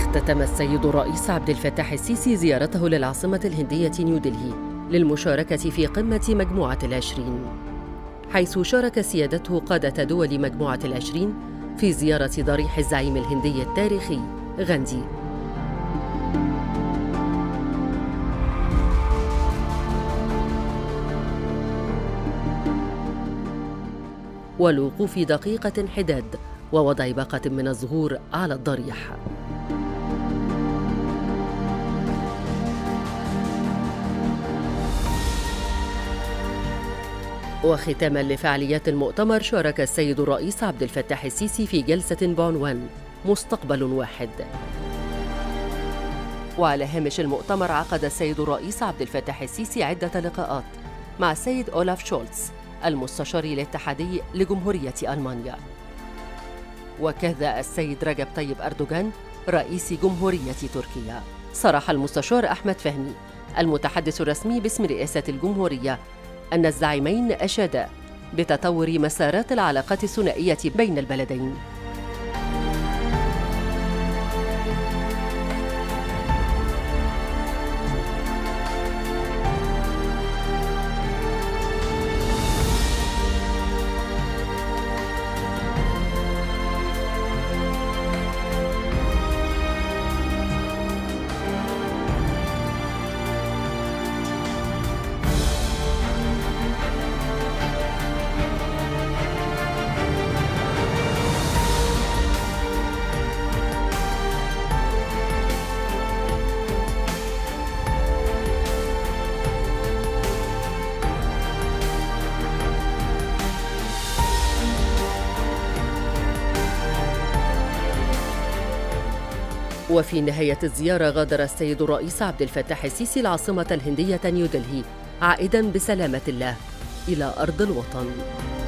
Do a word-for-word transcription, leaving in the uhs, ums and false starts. اختتم السيد الرئيس عبد الفتاح السيسي زيارته للعاصمة الهندية نيودلهي للمشاركة في قمة مجموعة العشرين، حيث شارك سيادته قادة دول مجموعة العشرين في زيارة ضريح الزعيم الهندي التاريخي غاندي. والوقوف دقيقة حداد ووضع باقة من الزهور على الضريح. وختاماً لفعاليات المؤتمر، شارك السيد الرئيس عبد الفتاح السيسي في جلسة بعنوان مستقبل واحد. وعلى هامش المؤتمر عقد السيد الرئيس عبد الفتاح السيسي عدة لقاءات مع السيد أولاف شولتز المستشار الاتحادي لجمهورية ألمانيا، وكذا السيد رجب طيب أردوغان رئيس جمهورية تركيا. صرح المستشار أحمد فهمي المتحدث الرسمي باسم رئاسة الجمهورية أن الزعيمين أشادا بتطور مسارات العلاقات الثنائية بين البلدين. وفي نهاية الزيارة غادر السيد الرئيس عبد الفتاح السيسي العاصمة الهندية نيودلهي عائداً بسلامة الله إلى أرض الوطن.